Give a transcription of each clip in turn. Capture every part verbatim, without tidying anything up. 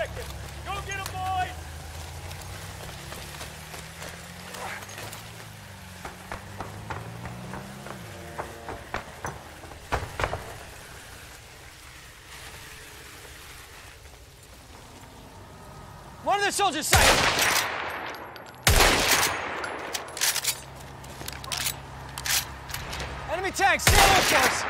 objective. Go get them, boys! One of the soldiers sighted! Enemy tanks, still with us!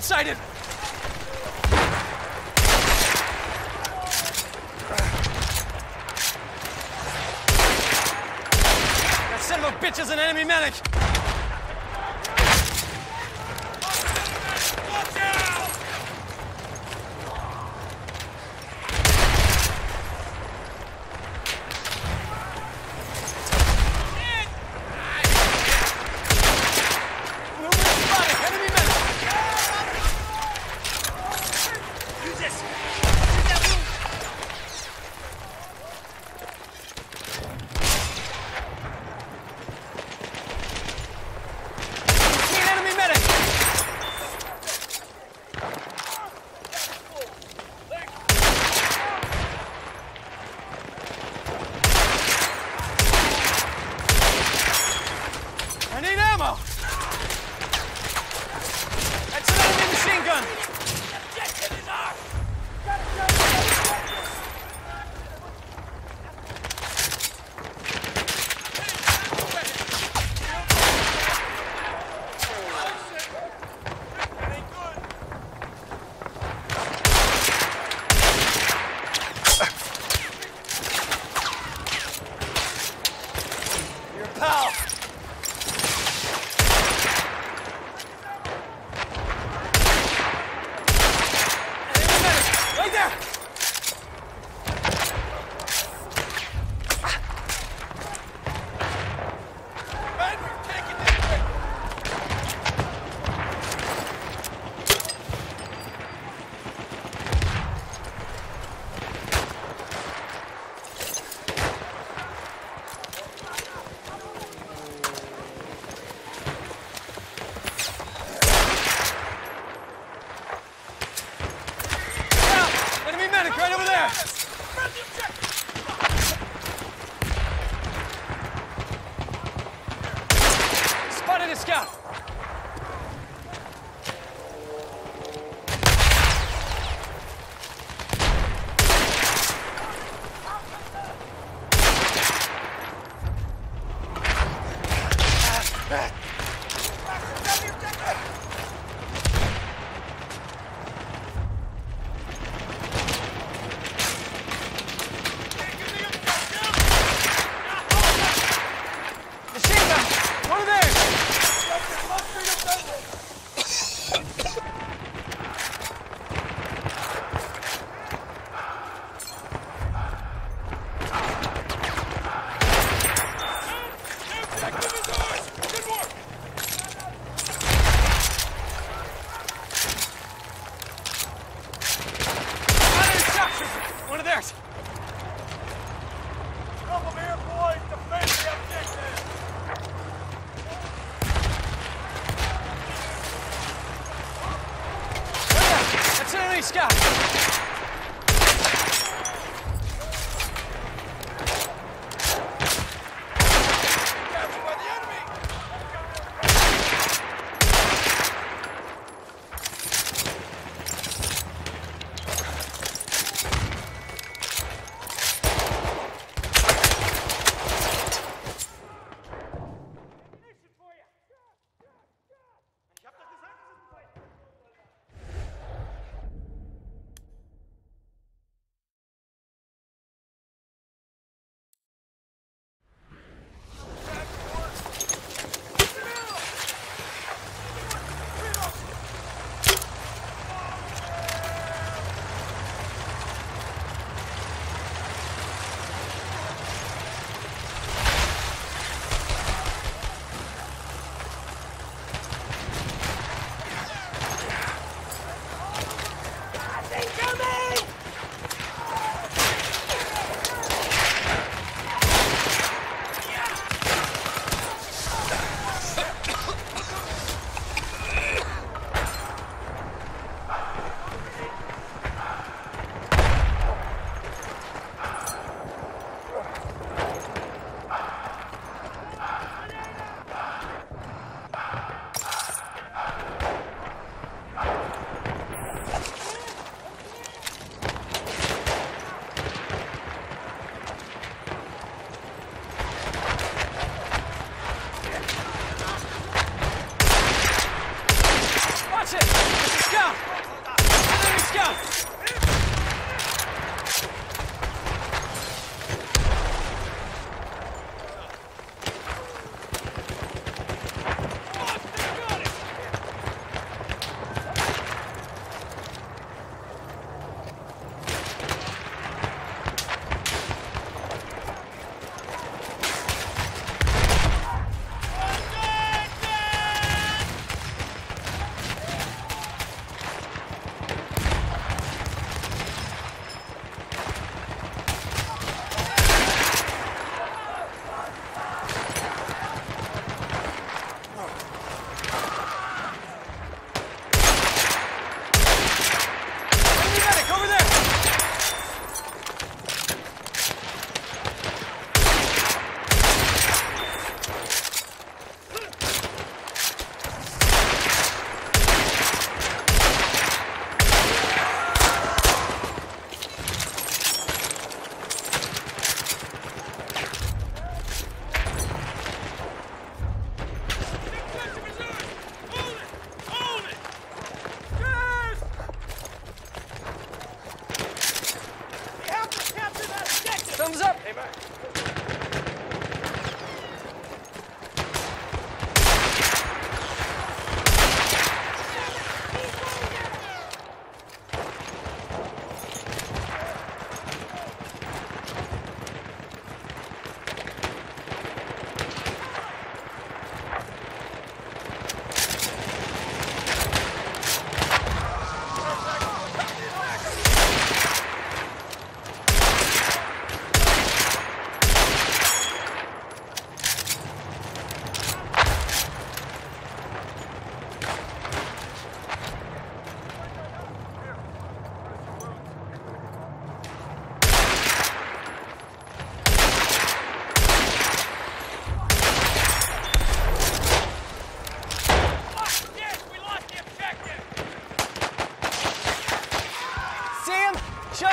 Sighted. That son of a bitch is an enemy medic. that! Welcome here, boys! Defend the objective! There! Artillery scout!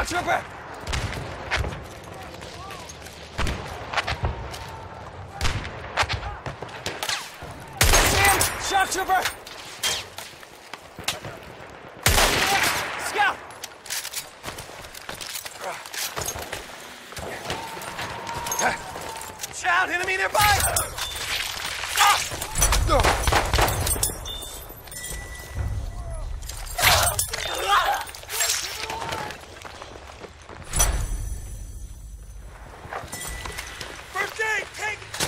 Trooper! See him! Shock trooper! Scout! Shout! Enemy nearby! Stop!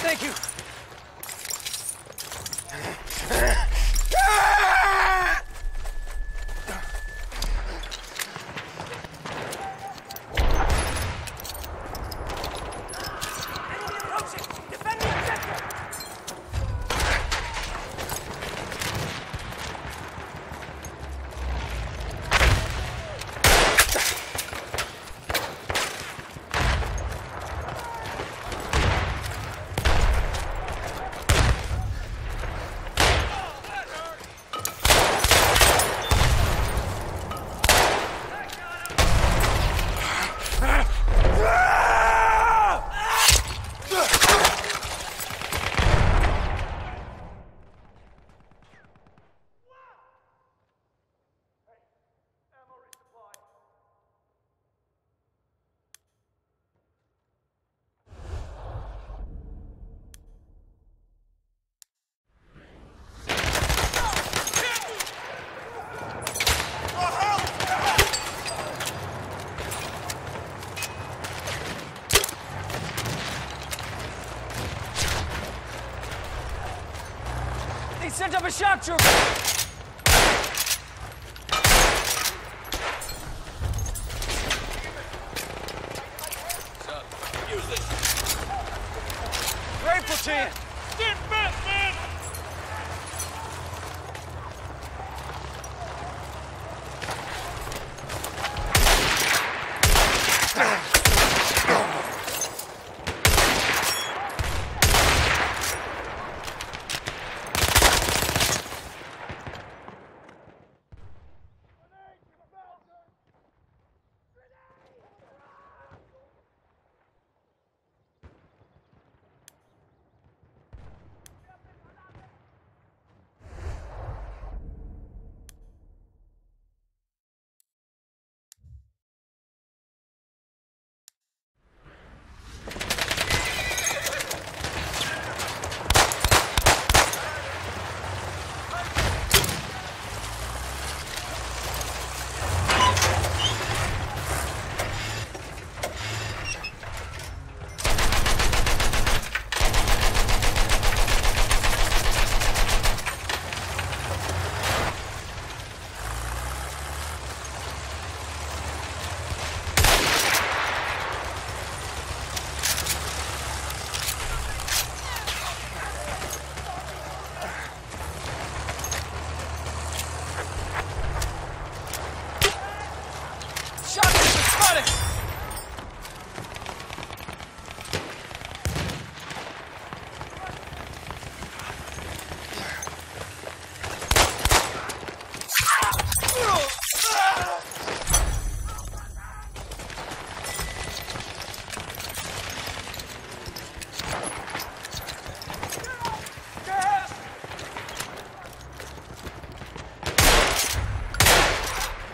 Thank you. charge up a shock trooper! What's up? Use this! Grateful to you! Stand back, man!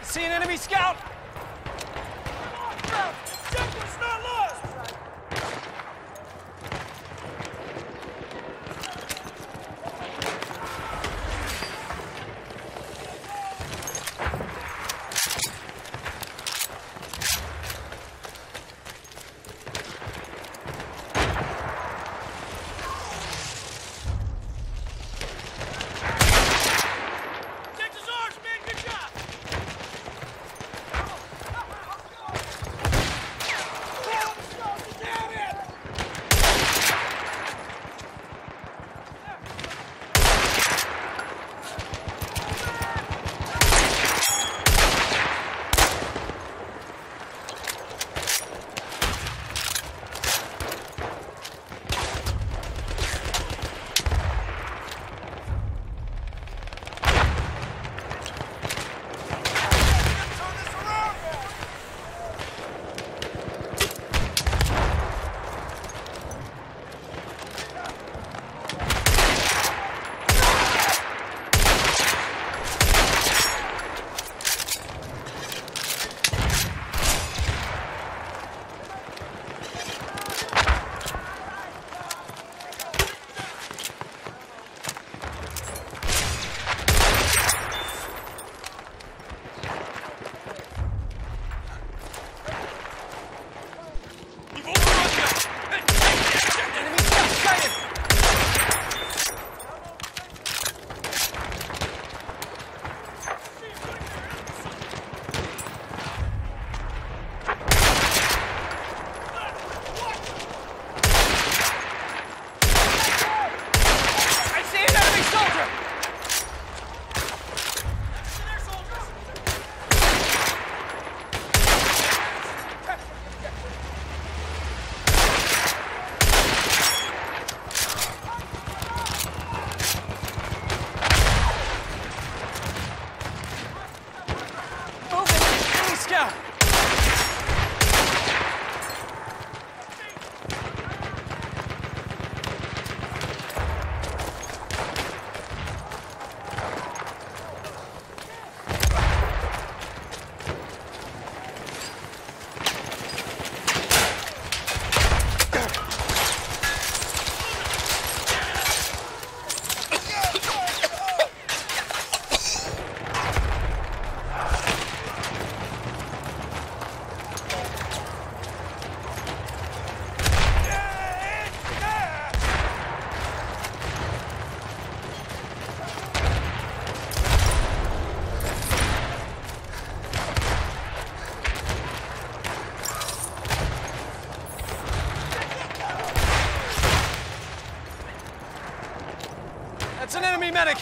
See an enemy scout? Jacob's not lost! an enemy medic!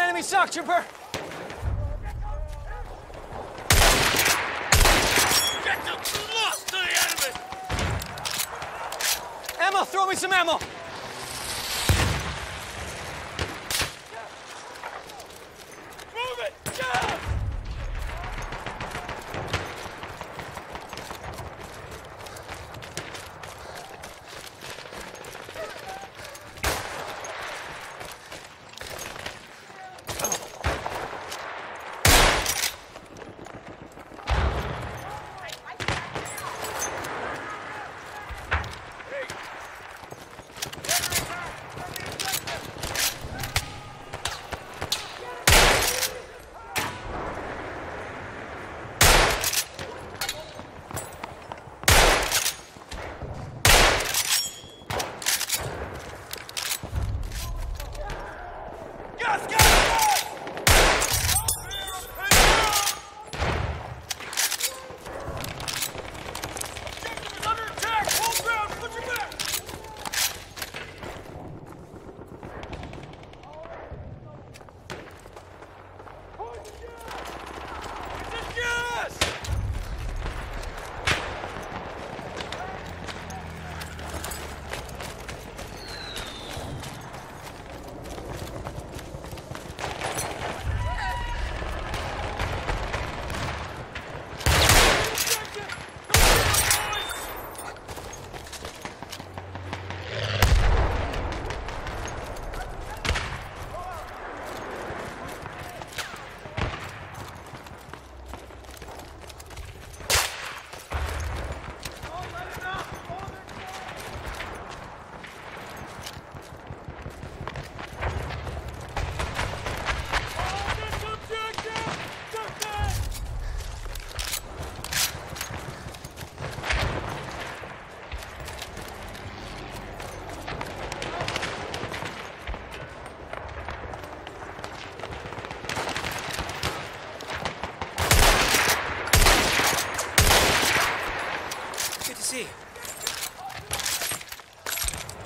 Enemy shock trooper! ammo! Throw me some ammo! Move it! Yeah!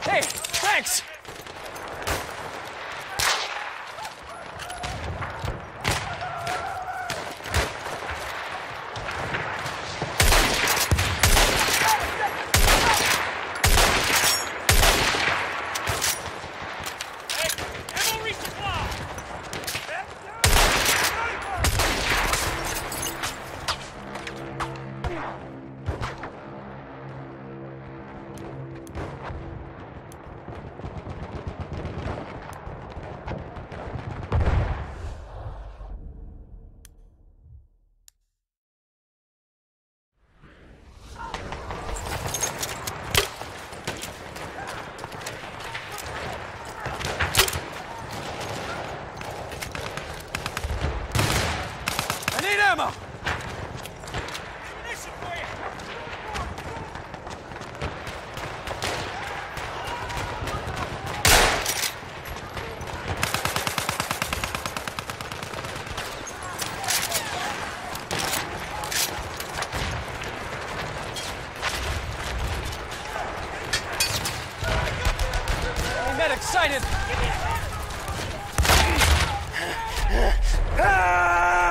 Hey, thanks! Excited! Give me a